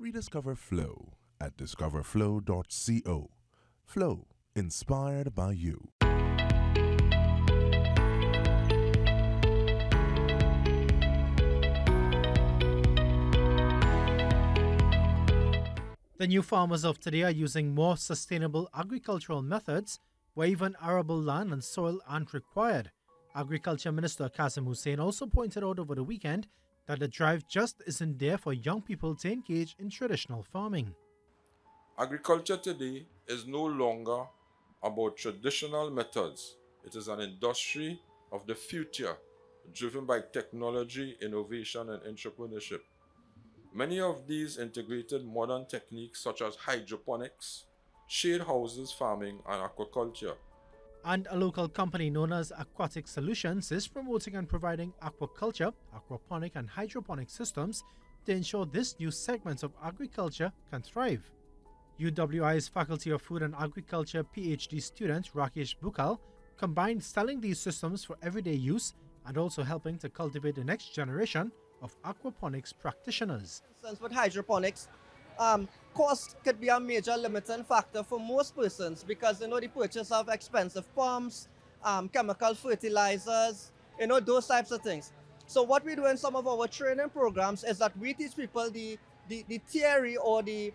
Rediscover flow at discoverflow.co. Flow, inspired by you. The new farmers of today are using more sustainable agricultural methods where even arable land and soil aren't required. Agriculture Minister Qasim Hussein also pointed out over the weekend that the drive just isn't there for young people to engage in traditional farming. Agriculture today is no longer about traditional methods. It is an industry of the future, driven by technology, innovation, and entrepreneurship. Many of these integrated modern techniques such as hydroponics, shade houses, farming, and aquaculture. And a local company known as Aquatik Solutions is promoting and providing aquaculture, aquaponic, and hydroponic systems to ensure this new segment of agriculture can thrive. UWI's Faculty of Food and Agriculture PhD student Rakesh Bukal combined selling these systems for everyday use and also helping to cultivate the next generation of aquaponics practitioners. With hydroponics, cost could be a major limiting factor for most persons because, the purchase of expensive pumps, chemical fertilizers, those types of things. So what we do in some of our training programs is that we teach people the theory or the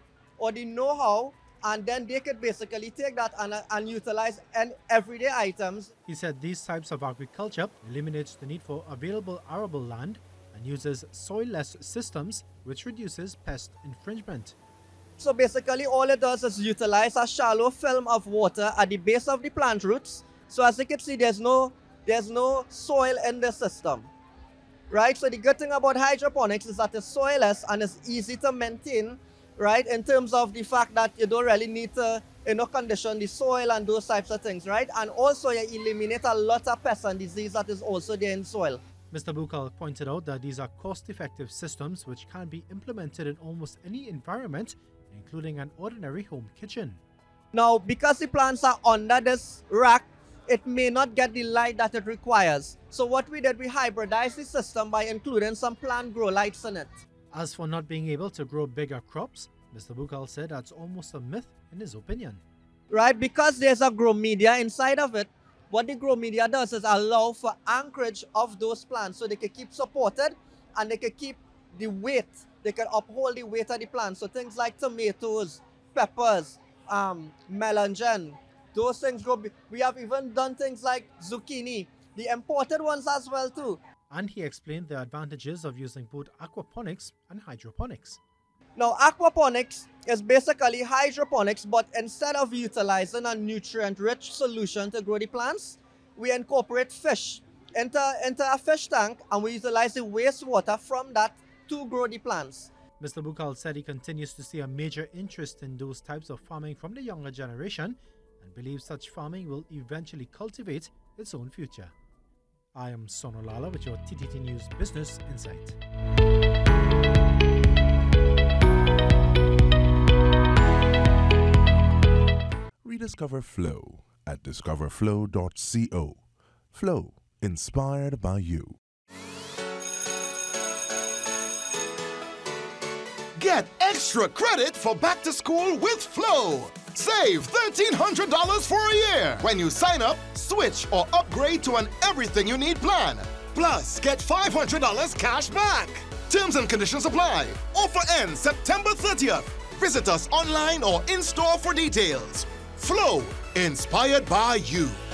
know-how, and then they could basically take that and utilize everyday items. He said these types of agriculture eliminates the need for available arable land and uses soilless systems, which reduces pest infringement. So basically all it does is utilize a shallow film of water at the base of the plant roots. So as you can see, there's no soil in the system, right? So the good thing about hydroponics is that it's soilless and it's easy to maintain, right? In terms of the fact that you don't really need to condition the soil and those types of things, right? And also you eliminate a lot of pests and disease that is also there in soil. Mr. Bukal pointed out that these are cost-effective systems which can be implemented in almost any environment, including an ordinary home kitchen. Now, because the plants are under this rack, it may not get the light that it requires. So what we did, we hybridized the system by including some plant grow lights in it. As for not being able to grow bigger crops, Mr. Bukal said that's almost a myth in his opinion. Right, because there's a grow media inside of it. What the grow media does is allow for anchorage of those plants so they can keep supported and they can keep the weight, they can uphold the weight of the plants. So things like tomatoes, peppers, melangen, those things grow. We have even done things like zucchini, the imported ones as well too. And he explained the advantages of using both aquaponics and hydroponics. Now, aquaponics is basically hydroponics, but instead of utilizing a nutrient-rich solution to grow the plants, we incorporate fish into a fish tank, and we utilize the wastewater from that to grow the plants. Mr. Bukal said he continues to see a major interest in those types of farming from the younger generation and believes such farming will eventually cultivate its own future. I am Sonu Lala with your TTT News Business Insight. Rediscover flow at discoverflow.co. Flow, inspired by you. Get extra credit for back to school with Flow. Save $1,300 for a year when you sign up, switch, or upgrade to an everything you need plan. Plus, get $500 cash back. Terms and conditions apply. Offer ends September 30th. Visit us online or in store for details. Flow, inspired by you.